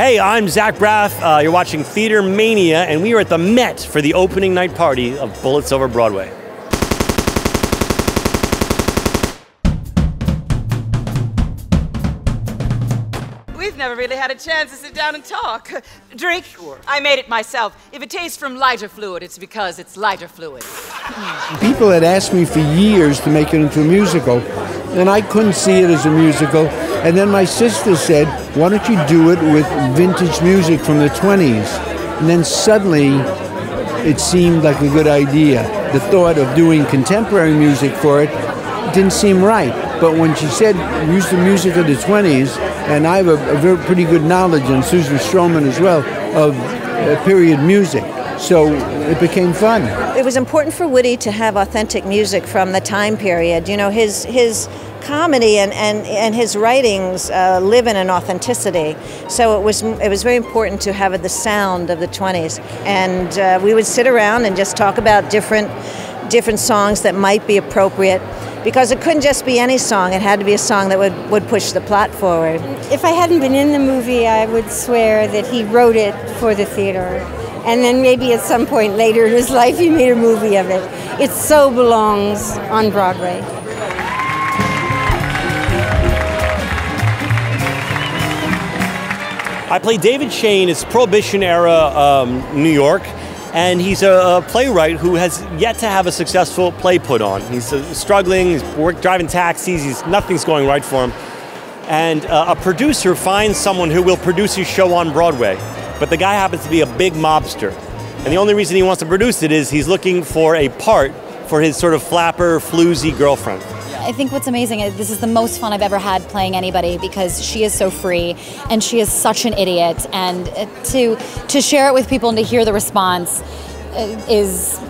Hey, I'm Zach Braff. You're watching Theater Mania, and we are at the Met for the opening night party of Bullets Over Broadway. We've never really had a chance to sit down and talk. Drink? Sure. I made it myself. If it tastes from lighter fluid, it's because it's lighter fluid. People had asked me for years to make it into a musical, and I couldn't see it as a musical. And then my sister said, why don't you do it with vintage music from the 20s? And then suddenly, it seemed like a good idea. The thought of doing contemporary music for it didn't seem right. But when she said, use the music of the 20s, and I have a pretty good knowledge, and Susan Stroman as well, of period music. So it became fun. It was important for Woody to have authentic music from the time period. You know, his comedy and his writings live in an authenticity. So it was very important to have the sound of the 20s. And we would sit around and just talk about different songs that might be appropriate, because it couldn't just be any song. It had to be a song that would push the plot forward. If I hadn't been in the movie, I would swear that he wrote it for the theater. And then maybe at some point later in his life, he made a movie of it. It so belongs on Broadway. I play David Shane. It's Prohibition-era New York. And he's a playwright who has yet to have a successful play put on. He's struggling, he's driving taxis, nothing's going right for him. And a producer finds someone who will produce his show on Broadway. But the guy happens to be a big mobster. And the only reason he wants to produce it is he's looking for a part for his sort of flapper, floozy girlfriend. I think what's amazing is this is the most fun I've ever had playing anybody, because she is so free and she is such an idiot, and to share it with people and to hear the response is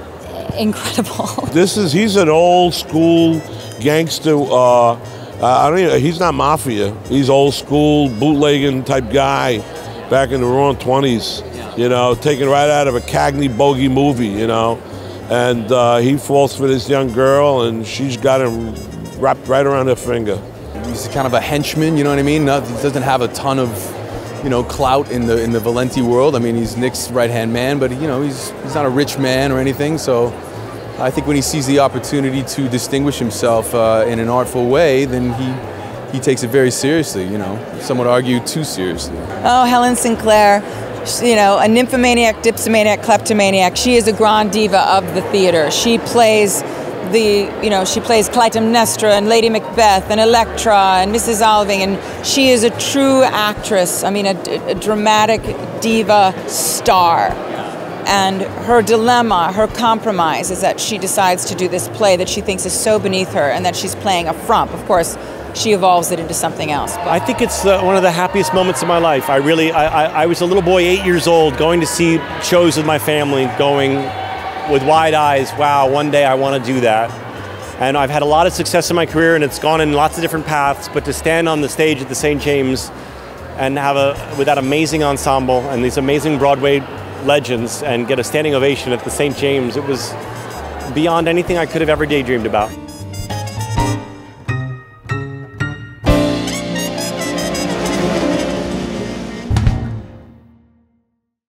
incredible. This is, he's an old school gangster, I don't even, he's not mafia, he's old school bootlegging type guy back in the roaring 20s, you know, taken right out of a Cagney bogey movie, you know, and he falls for this young girl and she's got him wrapped right around her finger. He's kind of a henchman, you know what I mean? Not, he doesn't have a ton of, you know, clout in the Valenti world. I mean, he's Nick's right-hand man, but you know, he's not a rich man or anything. So, I think when he sees the opportunity to distinguish himself in an artful way, then he takes it very seriously. You know, some would argue too seriously. Oh, Helen Sinclair. You know, a nymphomaniac, dipsomaniac, kleptomaniac. She is a grand diva of the theater. She plays she plays Clytemnestra and Lady Macbeth and Electra and Mrs. Alving, and she is a true actress. I mean, a dramatic diva star. And her dilemma, her compromise, is that she decides to do this play that she thinks is so beneath her and that she's playing a frump. Of course, she evolves it into something else. But I think it's one of the happiest moments of my life. I was a little boy, 8 years old, going to see shows with my family, going with wide eyes, wow, one day I want to do that. And I've had a lot of success in my career, and it's gone in lots of different paths, but to stand on the stage at the St. James and have with that amazing ensemble and these amazing Broadway legends and get a standing ovation at the St. James, it was beyond anything I could have ever daydreamed about.